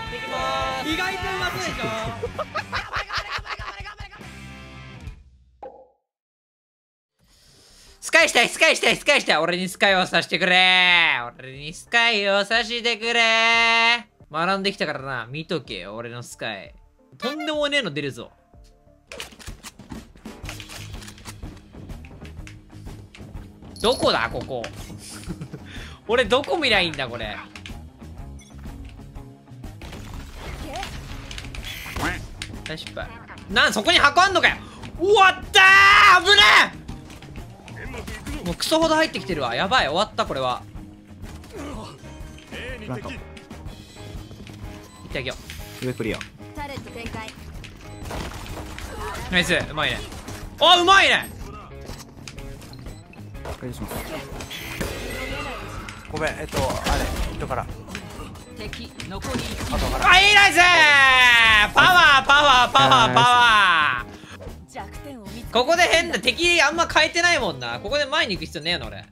やっていきまーす。意外とうまそうでしょ。スカイしたい、スカイしたい、スカイしたい。俺にスカイをさしてくれー。俺にスカイをさしてくれー。学んできたからな。見とけよ、俺のスカイ。とんでもねえの出るぞ。どこだここ。俺どこ見りゃいいんだこれ。大失敗。なんそこに箱あんのかよ。終わったー。危ねえ。もうクソほど入ってきてるわ。やばい、終わったこれは。行ってあげよう。上クリア。ナイス、うまいね。あ、うまいね。ごめん、あれヒットから敵残り1から。あ、いいナイスー。パワーパワーパワーパワー。弱点を見つけた。ここで変な敵あんま変えてないもんな。ここで前に行く必要ねえの俺。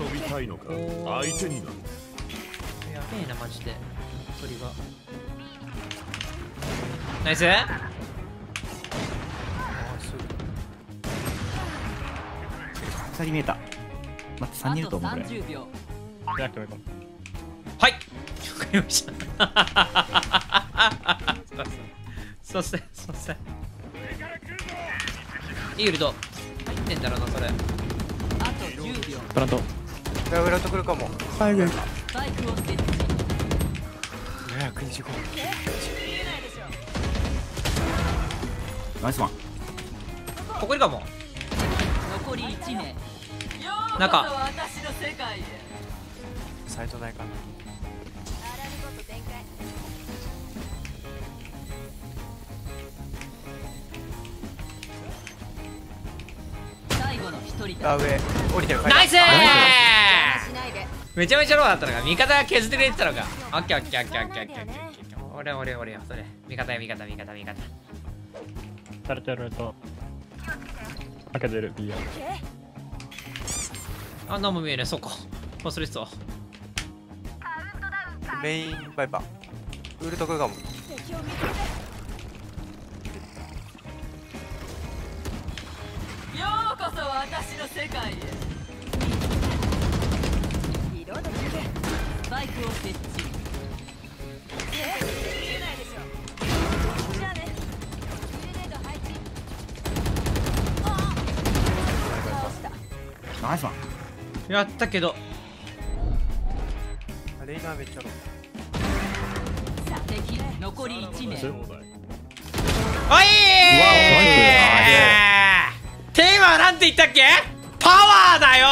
遊びたいのか相手になる。やべえなマジで鳥が。ナイス。2人見えた。待って、3人いると思うぐらい。はい、わかりました。そうそうそう。イールド入ってんだろうなそれ。あと10秒。ブランド。ブランド来るかも。はい。バイクを設置。725。ナイスワン。ここいるかも。残り1名。中サイト代かな。最後の1人だ。上降りてる。ナイスー。めちゃめちゃローだったのか。味方が削ってくれてたのか。オッケーオッケーオッケーオッケーオッケー。俺よそれ。味方や味方味方味方。されてると。開けてる B や。あ、何も見えない。そうか、忘れてた。メインバイパーウルトクガム。ようこそ私の世界へ。バイクを設置。見えないでしょ。じゃあね。グレネード配置。ナイスマン。やったけどあれなめっちゃろ。さあ敵残り1名。おいー。テーマはなんて言ったっけ。パワーだよ。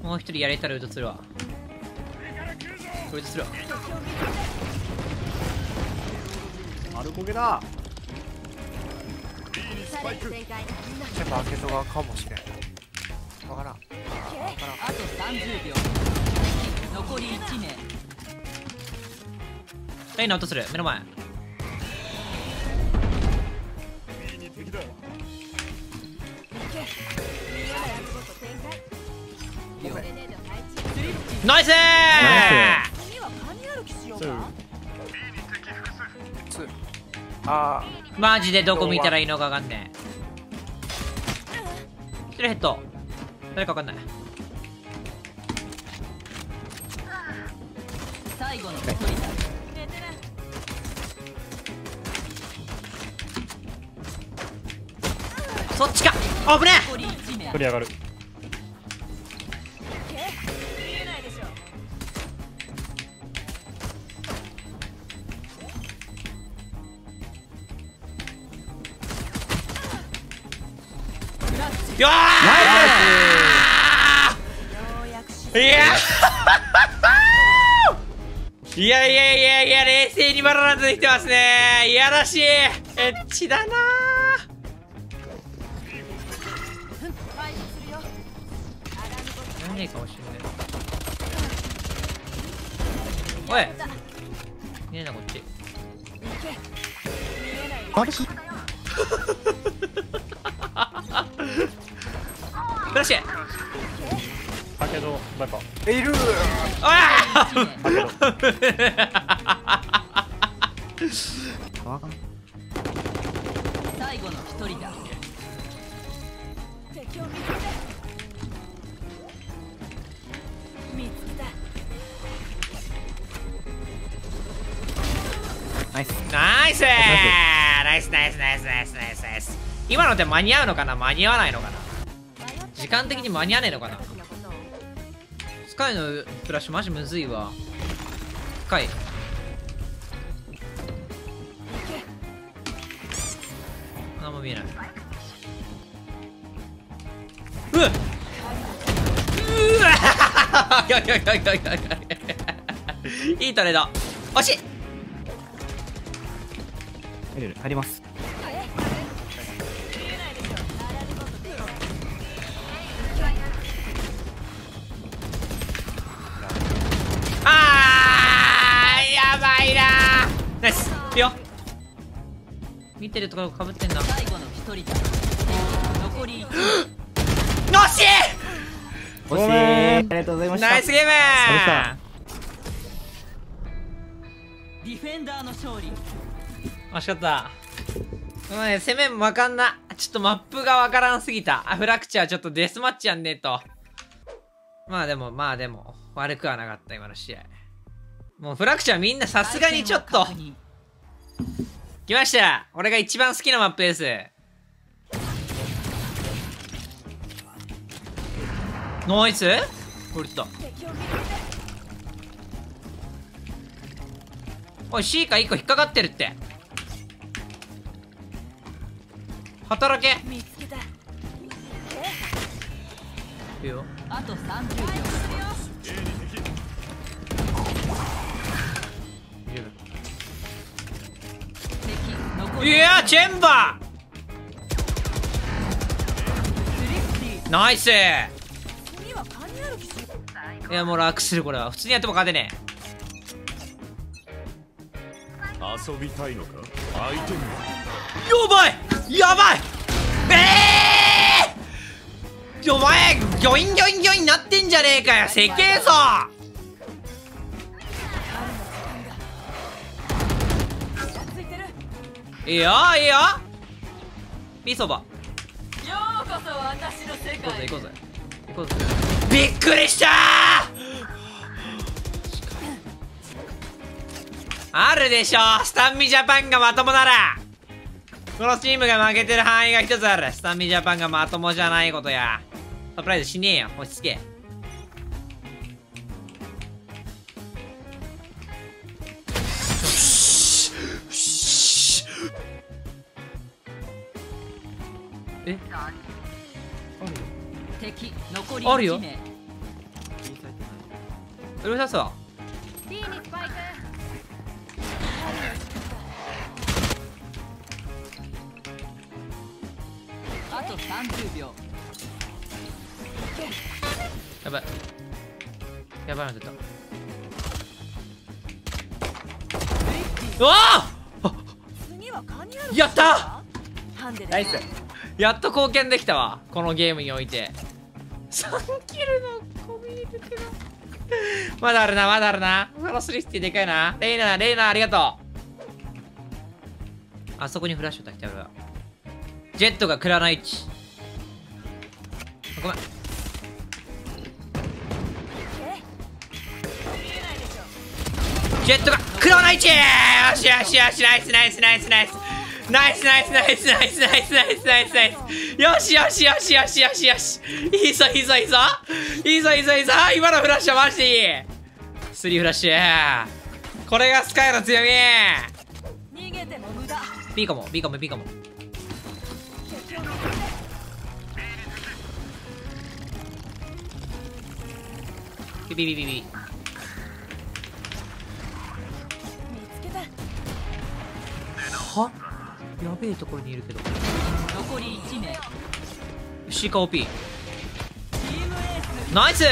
もう一人やれたらうとするわ。うとするわ。丸焦げだ。ちょっと開けとかかもしれん。わからん。あと30秒。残り1名。レイの音する目の前。ナイスー。あーマジでどこ見たらいいのかわかんねえ。キルヘッド誰かわかんない。最後の一人だ。そっちか。あぶねえ。取り上がる。よーいやーいやいやいやいや、冷静にバランスできてますね。いやらしい。エッチだなー。何かもしれない。おい見えないこっち。あれフラッシュ。だけどバイパーいるー。ああ最後の一人だ。敵を見つけた。ナイスナイスナイスナイスナイスナイスナイスナイス。今のって間に合うのかな、間に合わないのかな、時間的に間に合わねえのかな。スカイのフラッシュマジむずいわ。スカイ何も見えない。うわっうわっやややややいいトレード惜しい。入ります。ナイスいいよ。見てるところかぶってんだ。最後の一人だ。残りのしごめんありがとうございました。ナイスゲームディフェンダーの勝利。惜しかった。ごめん攻めもわかんな。ちょっとマップがわからんすぎた。フラクチャーちょっとデスマッチやんねえと。まあでも悪くはなかった今の試合。もうフラクチャーみんなさすがにちょっと来ました。俺が一番好きなマップです。ナイスこれだ。おいシーカ1個引っかかってるって。働けいいよ。あと30秒。いやーチェンバーナイス。いやもう楽する。これは普通にやっても勝てねえ。遊びたいのか相手に。やばいお前ギョインギョインギョインなってんじゃねえかよせけえぞ。いいよいいよピーそば。ようこそ私の世界へ。行こうぜびっくりしたーあるでしょスタンミジャパンがまともなら。このチームが負けてる範囲が一つある。スタンミジャパンがまともじゃないことや。サプライズしねえよ落ち着け。えあるよ。うるさすわ。あと30秒。やばいの出た。うわあやったナイス。やっと貢献できたわこのゲームにおいて。3キルのコミュニティがまだあるなまだあるな。このスリッティでかいな。レイナありがとう。あそこにフラッシュたきたい。ジェットが食らない位置。ごめんジェットが食らない位置。よしよしよしナイスよしいいぞ今のフラッシュはマジでいい。スリーフラッシュこれがスカイの強み。ビーかもビはやべえところにいるけど。残り1名。シーカー OP。ナイス。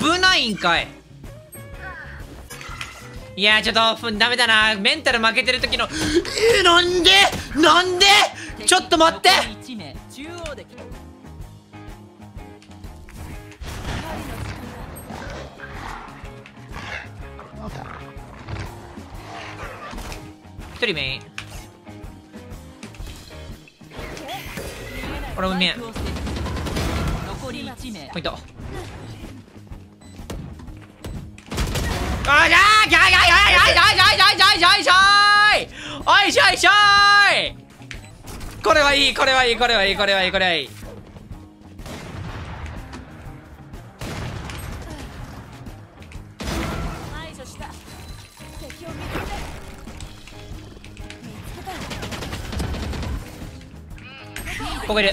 危ないんかい。いやーちょっとダメだな、メンタル負けてる時のなんでなんでちょっと待って、1人目これも目ポイント。これはいい、これはいい、これはいい、これはいい、これはいい。ここいる、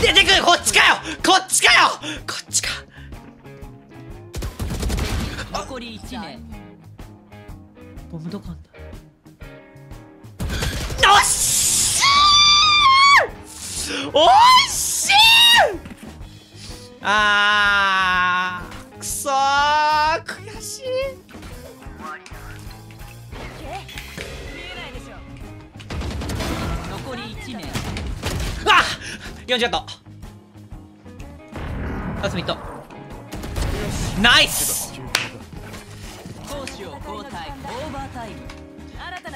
出てくる、こっちかよ、こっちかよ、こっちか。残り1名。ボムどこあんだ。おっしー、おっしー、あーくそー、悔しい。残り1名。あっ、40だった。スミット。ナイス。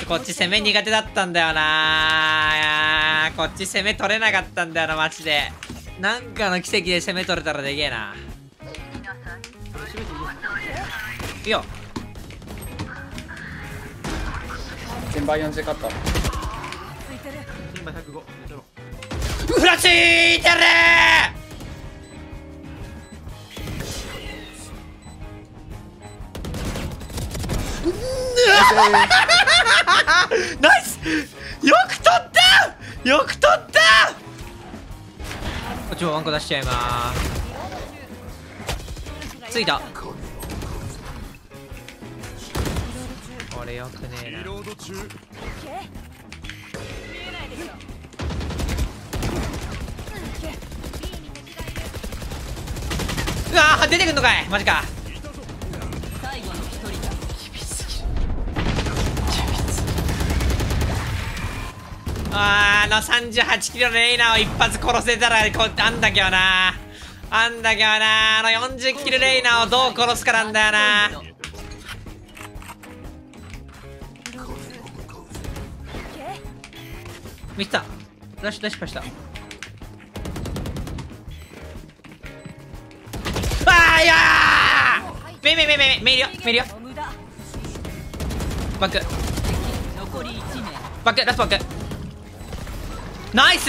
こっち攻め苦手だったんだよな、こっち攻め取れなかったんだよな、マジで。なんかの奇跡で攻め取れたらでけえな。いいよ、全倍4で勝った。フラッシュいってるー。ナイス、よく取った、よく取った。こっちもワンコ出しちゃいまーす。ついた、これよくねえな。うわー、出てくんのかい、マジか。あの38キロのレイナを一発殺せたらあんだけどな、あんだけどな、あの40キロレイナをどう殺すかなんだよな。見せた、出し出しました。あー、いやー、めめめめめめいるよ、めいるよ。バックバックラストバック、ナイス。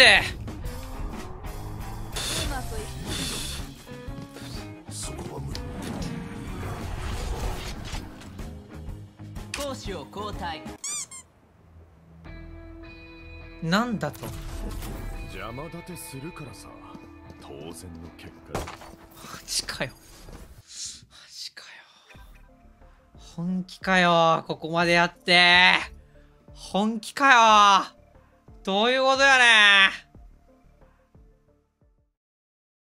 攻守を交代。なんだと。邪魔立てするからさ、当然の結果。マジかよ。マジかよ。本気かよ、ここまでやって。本気かよ。どういうことやねー。